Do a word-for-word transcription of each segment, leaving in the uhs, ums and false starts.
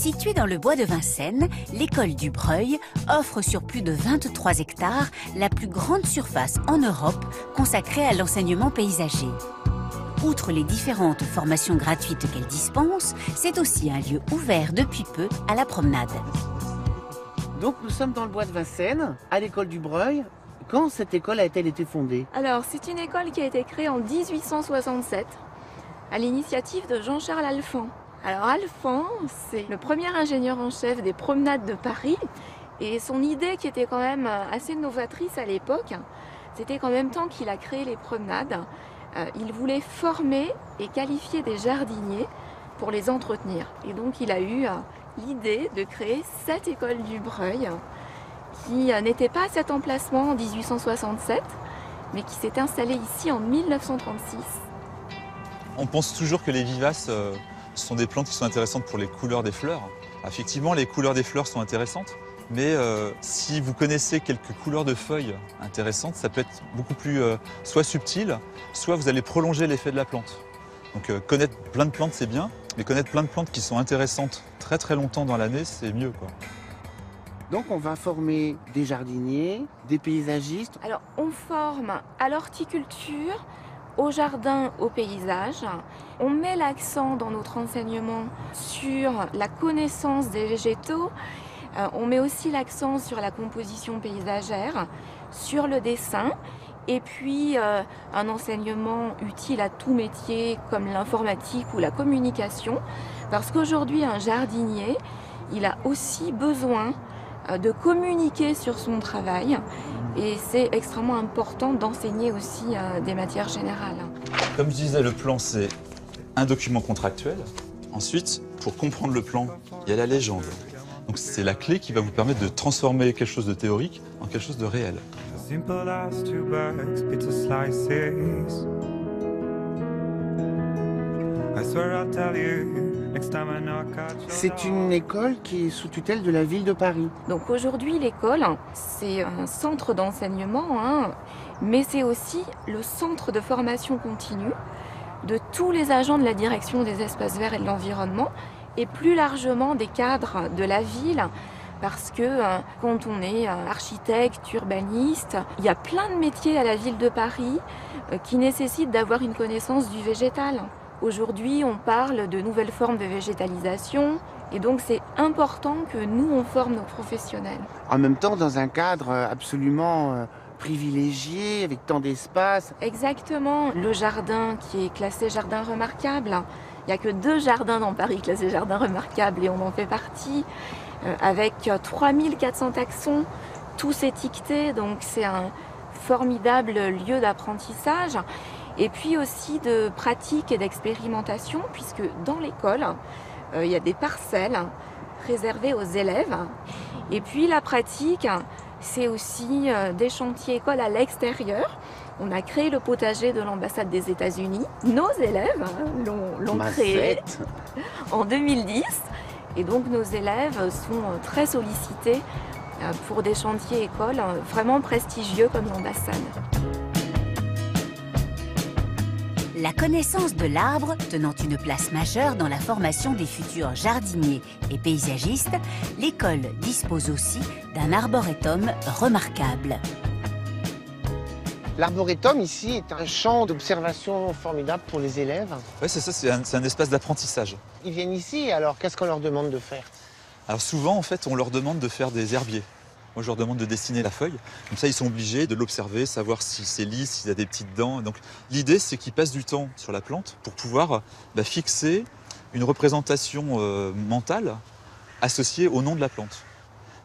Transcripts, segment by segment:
Située dans le bois de Vincennes, l'école du Breuil offre sur plus de vingt-trois hectares la plus grande surface en Europe consacrée à l'enseignement paysager. Outre les différentes formations gratuites qu'elle dispense, c'est aussi un lieu ouvert depuis peu à la promenade. Donc nous sommes dans le bois de Vincennes, à l'école du Breuil. Quand cette école a-t-elle été fondée? Alors c'est une école qui a été créée en dix-huit cent soixante-sept, à l'initiative de Jean-Charles Alphand. Alors Alphand, c'est le premier ingénieur en chef des promenades de Paris, et son idée qui était quand même assez novatrice à l'époque, c'était qu'en même temps qu'il a créé les promenades, euh, il voulait former et qualifier des jardiniers pour les entretenir. Et donc il a eu euh, l'idée de créer cette école du Breuil, qui euh, n'était pas à cet emplacement en dix-huit cent soixante-sept, mais qui s'est installée ici en mille neuf cent trente-six. On pense toujours que les vivaces euh... ce sont des plantes qui sont intéressantes pour les couleurs des fleurs. Effectivement, les couleurs des fleurs sont intéressantes, mais euh, si vous connaissez quelques couleurs de feuilles intéressantes, ça peut être beaucoup plus euh, soit subtil, soit vous allez prolonger l'effet de la plante. Donc euh, connaître plein de plantes, c'est bien, mais connaître plein de plantes qui sont intéressantes très très longtemps dans l'année, c'est mieux, quoi. Donc on va former des jardiniers, des paysagistes. Alors on forme à l'horticulture, au jardin, au paysage. On met l'accent dans notre enseignement sur la connaissance des végétaux. Euh, on met aussi l'accent sur la composition paysagère, sur le dessin, et puis euh, un enseignement utile à tout métier comme l'informatique ou la communication. Parce qu'aujourd'hui, un jardinier, il a aussi besoin euh, de communiquer sur son travail. Et c'est extrêmement important d'enseigner aussi euh, des matières générales. Comme je disais, le plan, c'est un document contractuel. Ensuite, pour comprendre le plan, il y a la légende. Donc c'est la clé qui va vous permettre de transformer quelque chose de théorique en quelque chose de réel. C'est une école qui est sous tutelle de la ville de Paris. Donc aujourd'hui, l'école, c'est un centre d'enseignement, hein, mais c'est aussi le centre de formation continue de tous les agents de la direction des espaces verts et de l'environnement, et plus largement des cadres de la ville, parce que euh, quand on est euh, architecte, urbaniste, il y a plein de métiers à la ville de Paris euh, qui nécessitent d'avoir une connaissance du végétal. Aujourd'hui, on parle de nouvelles formes de végétalisation, et donc c'est important que nous, on forme nos professionnels. En même temps, dans un cadre absolument privilégié, avec tant d'espace. Exactement. Le jardin qui est classé jardin remarquable, il n'y a que deux jardins dans Paris classés jardin remarquable, et on en fait partie, avec trois mille quatre cents taxons, tous étiquetés, donc c'est un formidable lieu d'apprentissage. Et puis aussi de pratique et d'expérimentation, puisque dans l'école, euh, il y a des parcelles réservées aux élèves. Et puis la pratique, c'est aussi euh, des chantiers écoles à l'extérieur. On a créé le potager de l'ambassade des États-Unis. Nos élèves hein, l'ont créé en deux mille dix. Et donc nos élèves sont très sollicités euh, pour des chantiers écoles euh, vraiment prestigieux comme l'ambassade. La connaissance de l'arbre tenant une place majeure dans la formation des futurs jardiniers et paysagistes, l'école dispose aussi d'un arboretum remarquable. L'arboretum ici est un champ d'observation formidable pour les élèves. Oui, c'est ça, c'est un, un espace d'apprentissage. Ils viennent ici, alors qu'est-ce qu'on leur demande de faire? Alors souvent, en fait, on leur demande de faire des herbiers. Moi, je leur demande de dessiner la feuille. Comme ça, ils sont obligés de l'observer, savoir si c'est lisse, s'il y a des petites dents. Donc, l'idée, c'est qu'ils passent du temps sur la plante pour pouvoir bah, fixer une représentation euh, mentale associée au nom de la plante.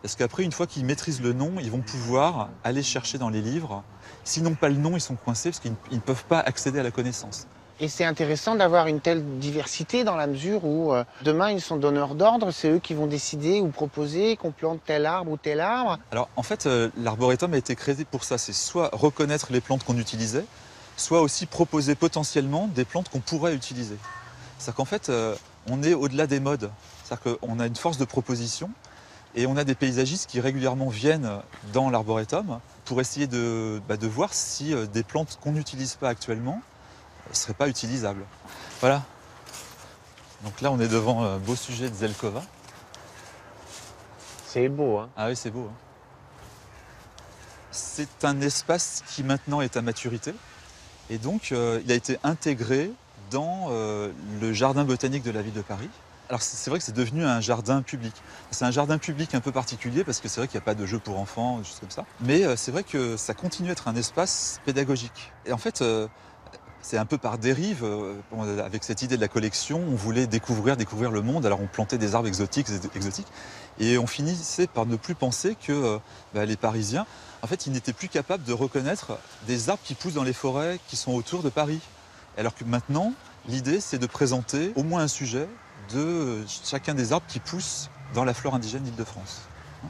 Parce qu'après, une fois qu'ils maîtrisent le nom, ils vont pouvoir aller chercher dans les livres. S'ils n'ont pas le nom, ils sont coincés parce qu'ils ne peuvent pas accéder à la connaissance. Et c'est intéressant d'avoir une telle diversité dans la mesure où euh, demain ils sont donneurs d'ordre, c'est eux qui vont décider ou proposer qu'on plante tel arbre ou tel arbre. Alors en fait euh, l'arboretum a été créé pour ça, c'est soit reconnaître les plantes qu'on utilisait, soit aussi proposer potentiellement des plantes qu'on pourrait utiliser. C'est-à-dire qu'en fait euh, on est au-delà des modes, c'est-à-dire qu'on a une force de proposition et on a des paysagistes qui régulièrement viennent dans l'arboretum pour essayer de, bah, de voir si euh, des plantes qu'on n'utilise pas actuellement ne serait pas utilisable. Voilà. Donc là, on est devant un beau sujet de Zelkova. C'est beau, hein? Ah oui, c'est beau. Hein. C'est un espace qui maintenant est à maturité. Et donc, euh, il a été intégré dans euh, le jardin botanique de la ville de Paris. Alors, c'est vrai que c'est devenu un jardin public. C'est un jardin public un peu particulier parce que c'est vrai qu'il n'y a pas de jeux pour enfants, des choses comme ça. Mais euh, c'est vrai que ça continue à être un espace pédagogique. Et en fait, euh, c'est un peu par dérive, euh, avec cette idée de la collection, on voulait découvrir, découvrir le monde. Alors, on plantait des arbres exotiques, exotiques et on finissait par ne plus penser que euh, bah, les Parisiens, en fait, ils n'étaient plus capables de reconnaître des arbres qui poussent dans les forêts qui sont autour de Paris. Alors que maintenant, l'idée, c'est de présenter au moins un sujet de chacun des arbres qui poussent dans la flore indigène d'Île-de-France,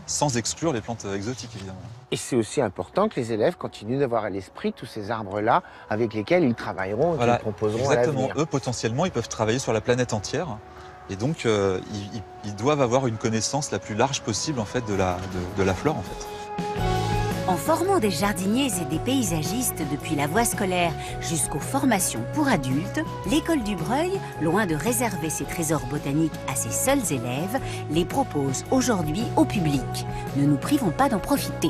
sans exclure les plantes exotiques, évidemment. Et c'est aussi important que les élèves continuent d'avoir à l'esprit tous ces arbres-là avec lesquels ils travailleront et voilà, qu'ils proposeront exactement. À l'avenir. Eux, potentiellement, ils peuvent travailler sur la planète entière. Et donc, euh, ils, ils doivent avoir une connaissance la plus large possible, en fait, de la, de, de la flore, en fait. En formant des jardiniers et des paysagistes depuis la voie scolaire jusqu'aux formations pour adultes, l'école du Breuil, loin de réserver ses trésors botaniques à ses seuls élèves, les propose aujourd'hui au public. Ne nous privons pas d'en profiter.